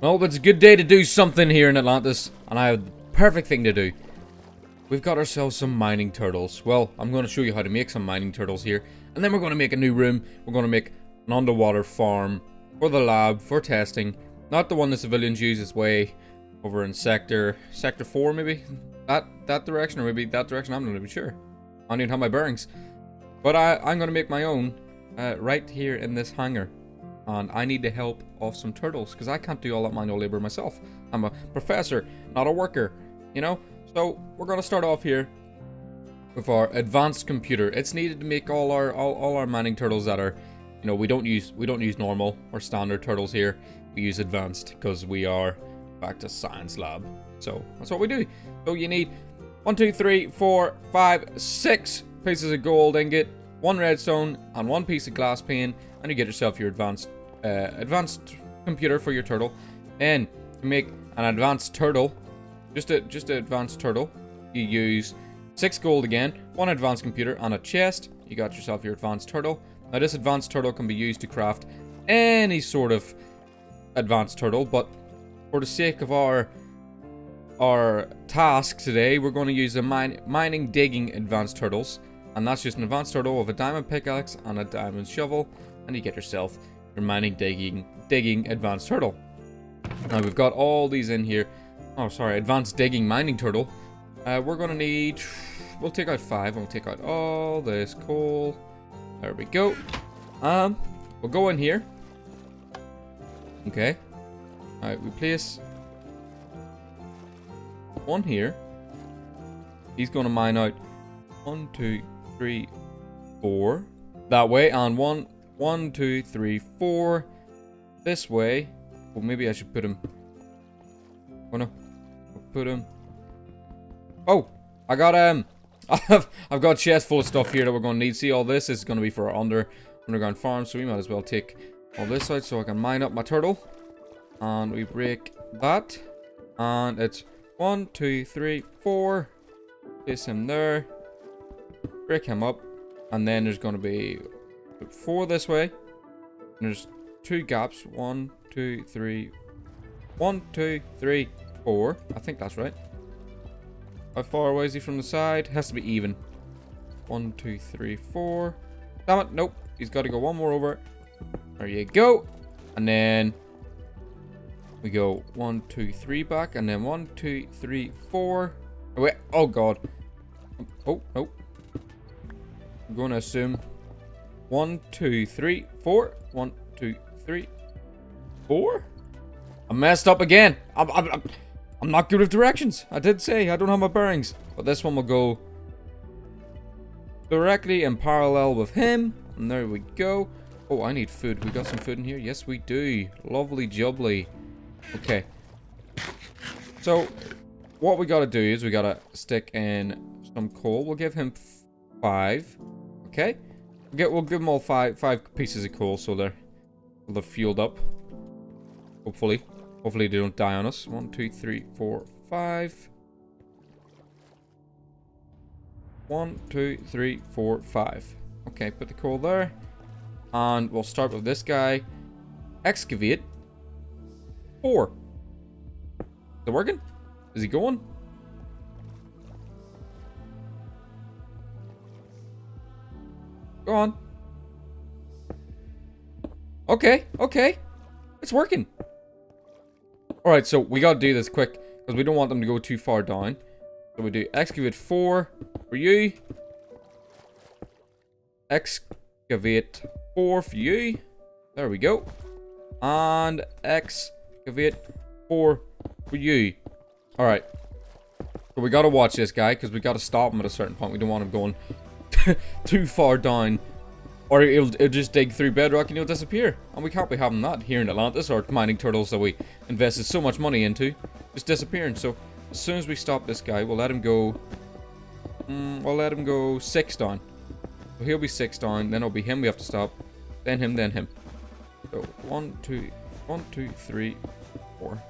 Well, it's a good day to do something here in Atlantis, and I have the perfect thing to do. We've got ourselves some mining turtles. Well, I'm going to show you how to make some mining turtles here, and then we're going to make a new room. We're going to make an underwater farm for the lab, for testing. Not the one the civilians use, it's way over in Sector 4 maybe? That direction, or maybe that direction, I'm not even sure. I don't even have my bearings. But I'm going to make my own right here in this hangar. And I need the help of some turtles, because I can't do all that manual labor myself. I'm a professor, not a worker, you know? So, we're going to start off here with our advanced computer. It's needed to make all our mining turtles that are, you know, we don't use normal or standard turtles here. We use advanced, because we are back to science lab. So, that's what we do. So, you need 1, 2, 3, 4, 5, 6 pieces of gold ingot, 1 redstone, and 1 piece of glass pane, and you get yourself your advanced computer for your turtle. Then to make an advanced turtle, just an advanced turtle, you use 6 gold again, 1 advanced computer, and a chest. You got yourself your advanced turtle. Now this advanced turtle can be used to craft any sort of advanced turtle, but for the sake of our task today, we're going to use a mining digging advanced turtles, and that's just an advanced turtle with a diamond pickaxe and a diamond shovel, and you get yourself your mining digging advanced turtle. Now we've got all these in here. Oh, sorry, advanced digging mining turtle. We're gonna need, we'll take out 5, and we'll take out all this coal. There we go. We'll go in here. Okay. All right, we place one here. He's gonna mine out 1, 2, 3, 4 that way, and 1, 2, 3, 4 this way. Well, maybe I should put him. Oh no, put him. Oh, I got I've got chests full of stuff here that we're gonna need. See, all this is gonna be for our underground farm, so we might as well take all this out so I can mine up my turtle. And we break that, and it's 1, 2, 3, 4. Place him there. Break him up, and then there's gonna be 4 this way. And there's 2 gaps. 1, 2, 3, 1, 2, 3, 4. I think that's right. How far away is he from the side? Has to be even. 1, 2, 3, 4. Damn it! Nope. He's got to go one more over. There you go. And then we go 1, 2, 3 back, and then 1, 2, 3, 4. Oh, wait. Oh god. Oh nope. I'm going to assume 1, 2, 3, 4. 1, 2, 3, 4. I messed up again. I'm not good with directions. I did say I don't have my bearings. But this one will go directly in parallel with him. And there we go. Oh, I need food. We got some food in here. Yes, we do. Lovely jubbly. Okay. So, what we got to do is we got to stick in some coal. We'll give him 5. Okay. We'll give them all 5 pieces of coal so they're fueled up. Hopefully. Hopefully they don't die on us. 1, 2, 3, 4, 5. 1, 2, 3, 4, 5. Okay, put the coal there. And we'll start with this guy. Excavate. 4. Is it working? Is he going? Go on. Okay, okay. It's working. Alright, so we gotta do this quick, because we don't want them to go too far down. So we do excavate 4 for you. Excavate 4 for you. There we go. And excavate 4 for you. Alright. So we gotta watch this guy, because we gotta stop him at a certain point. We don't want him going too far down, or it'll just dig through bedrock and he'll disappear, and we can't be having that here in Atlantis, or mining turtles that we invested so much money into just disappearing. So as soon as we stop this guy, we'll let him go. We'll let him go 6 down, so he'll be 6 down, then it'll be him we have to stop, then him, then him. So 1, 2, 1, 2, 3, 4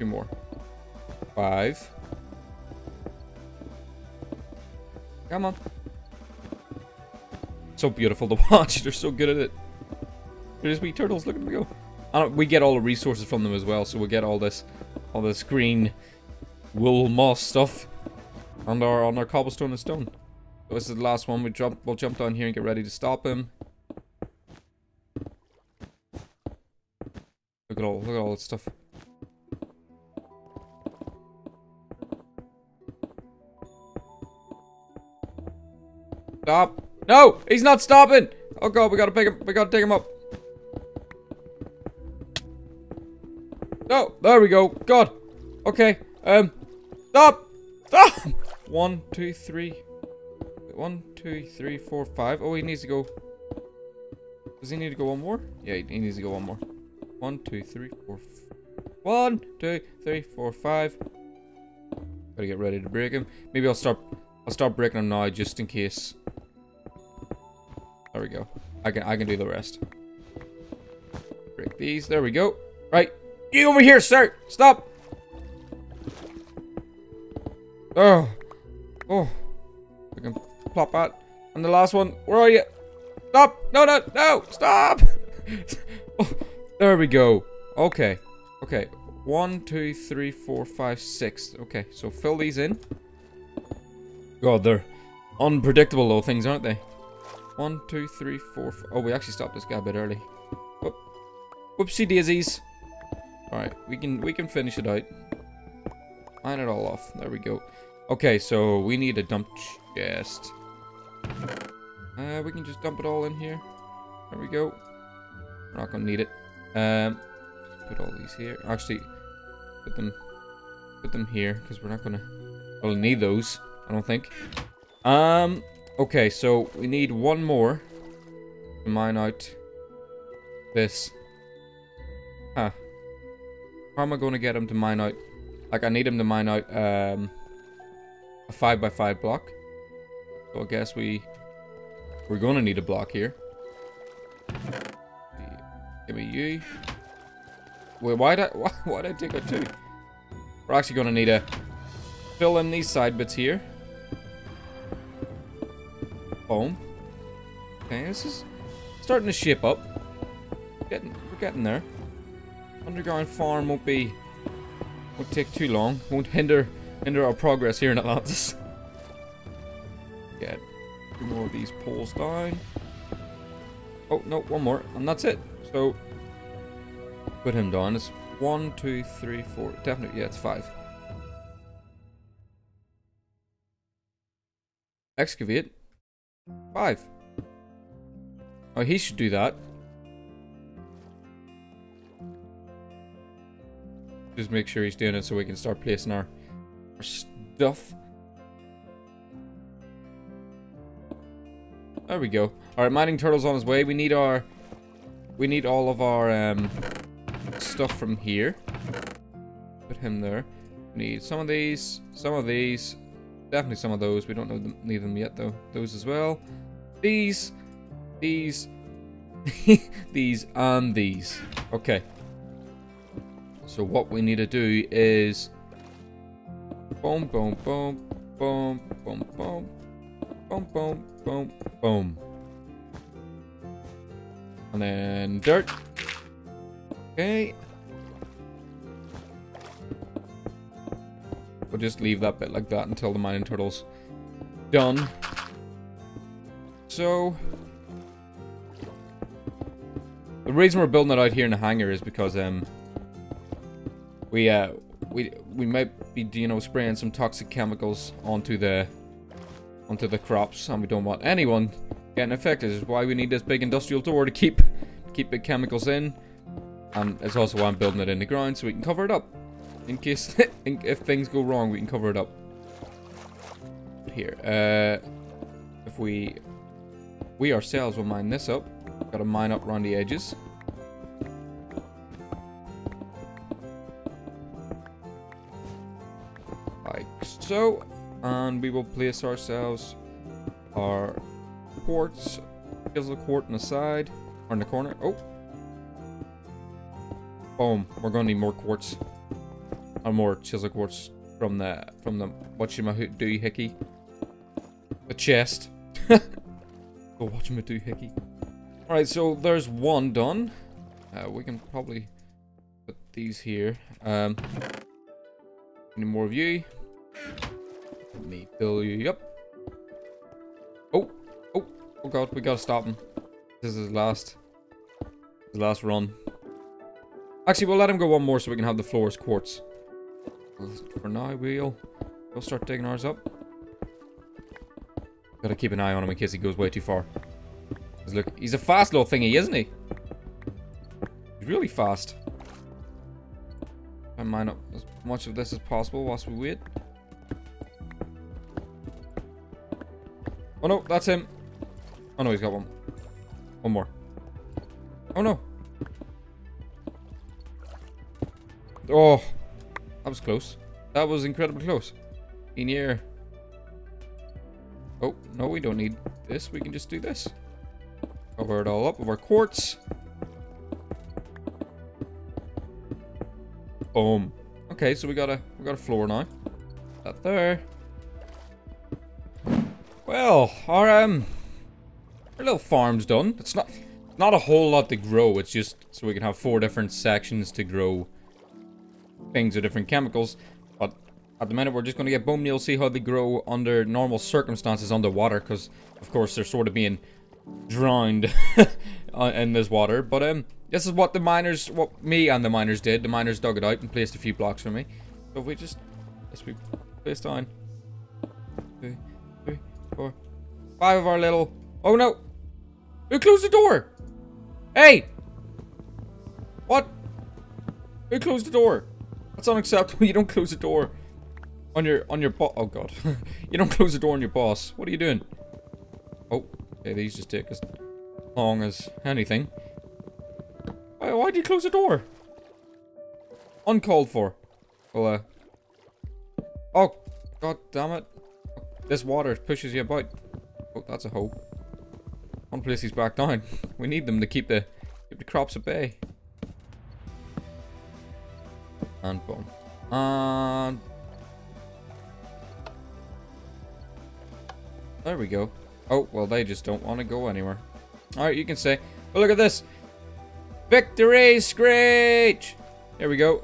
2 more. 5 Come on. So beautiful to watch. They're so good at it. They're just wee turtles. Look at them go. we get all the resources from them as well, so we'll get all this green wool moss stuff on our cobblestone and stone. So this is the last one. We'll jump down here and get ready to stop him. Look at all that stuff. Stop! No! He's not stopping! Oh god, we gotta pick him, we gotta take him up. No! There we go. God! Okay. Stop! Stop! 1, 2, 3. 1, 2, 3, 4, 5. Oh, he needs to go. Does he need to go one more? Yeah, he needs to go one more. 1, 2, 3, 4. 1, 2, 3, 4, 5. Gotta get ready to break him. Maybe I'll start breaking him now, just in case. There we go. I can do the rest. Break these. There we go. Right. You over here, sir! Stop! Oh. Oh. We can plop out. And the last one. Where are you? Stop! No, no, no! Stop! Oh, there we go. Okay. Okay. 1, 2, 3, 4, 5, 6. Okay. So fill these in. God, they're unpredictable little things, aren't they? 1, 2, 3, 4, 5. Oh, we actually stopped this guy a bit early. Whoop. Whoopsie daisies. Alright, we can finish it out. Line it all off. There we go. Okay, so we need a dump chest. We can just dump it all in here. There we go. We're not gonna need it. Put all these here. Actually, put them here, because we're not gonna really need those, I don't think. Okay, so we need one more to mine out this. Huh. How am I going to get him to mine out? Like, I need him to mine out a 5x5 block. So I guess we're going to need a block here. Give me you. Wait, why'd I take a 2? We're actually going to need to fill in these side bits here. Boom. Okay, this is starting to shape up. We're getting there. Underground farm won't take too long. Won't hinder our progress here in Atlantis. Get two more of these poles down. Oh no, one more, and that's it. So put him down. It's 1, 2, 3, 4. Definitely, yeah, it's 5. Excavate 5. Oh, he should do that. Just make sure he's doing it so we can start placing our stuff. There we go. Alright, mining turtle's on his way. We need all of our stuff from here. Put him there. We need some of these, some of these. Definitely some of those. We don't need them yet though. Those as well. These these and these. Okay. So what we need to do is boom, boom, boom, boom, boom, boom, boom, boom, boom, boom, and then dirt. Okay, we'll just leave that bit like that until the mining turtle's done. So the reason we're building it out here in the hangar is because we might be, you know, spraying some toxic chemicals onto the crops, and we don't want anyone getting affected. This is why we need this big industrial door to keep the chemicals in, and it's also why I'm building it in the ground so we can cover it up in case if things go wrong, we can cover it up. Here, if we ourselves will mine this up. Got to mine up around the edges. So, and we will place ourselves our quartz, chisel quart in the side, or in the corner. Oh, boom! We're gonna need more quartz, or more chisel quartz from the whatchamahoo-doohickey, the chest. The whatchamahoo-doohickey. All right, so there's one done. We can probably put these here. Any more of you? Let me fill you up. Oh god, we gotta stop him. This is his last run. Actually, we'll let him go one more so we can have the floors quartz. For now, we'll start digging ours up. Gotta keep an eye on him in case he goes way too far. Look, he's a fast little thingy, isn't he? He's really fast. I mine up as much of this as possible whilst we wait. Oh no, that's him. Oh no, he's got one. One more. Oh no. Oh, that was close. That was incredibly close. In here. Oh, no, we don't need this. We can just do this. Cover it all up with our quartz. Boom. Okay, so we got a floor now. That there. Well, our little farm's done. It's not a whole lot to grow. It's just so we can have 4 different sections to grow things or different chemicals. But at the minute, we're just going to get bone meal, see how they grow under normal circumstances underwater, because of course they're sort of being drowned in this water. But this is what the miners, what me and the miners did. The miners dug it out and placed a few blocks for me. So if we just, let's be placed down 2, 3, 4, 5 of our little. Oh no! Who closed the door? Hey! What? Who closed the door? That's unacceptable. You don't close the door on your boss. Oh god! You don't close the door on your boss. What are you doing? Oh. Okay, these just take as long as anything. Why'd you close the door? Uncalled for. Well, oh, god damn it. This water pushes you about. Oh, that's a hope. One place he's back down. We need them to keep the crops at bay. And boom. And... there we go. Oh, well, they just don't want to go anywhere. Alright, you can say. But look at this. Victory screech! Here we go.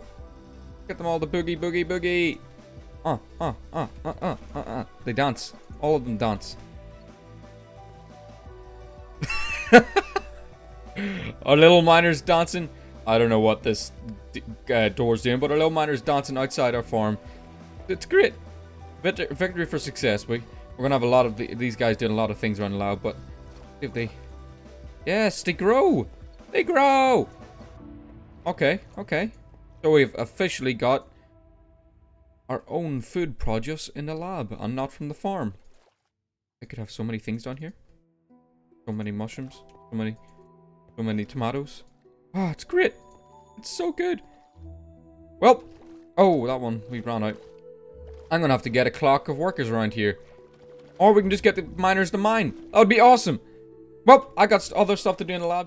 Get them all the boogie, boogie, boogie. They dance. All of them dance. Our little miner's dancing. I don't know what this door's doing, but our little miner's dancing outside our farm. It's great. Victory for success. We're gonna have a lot of these guys doing a lot of things around loud, but if they, yes, they grow, they grow. Okay, okay. So we've officially got our own food produce in the lab and not from the farm. I could have so many things down here, so many mushrooms, so many tomatoes. Ah, oh, it's great. It's so good. Well, oh, that one we ran out. I'm gonna have to get a clock of workers around here. Or we can just get the miners to mine. That would be awesome. Well, I got other stuff to do in the lab.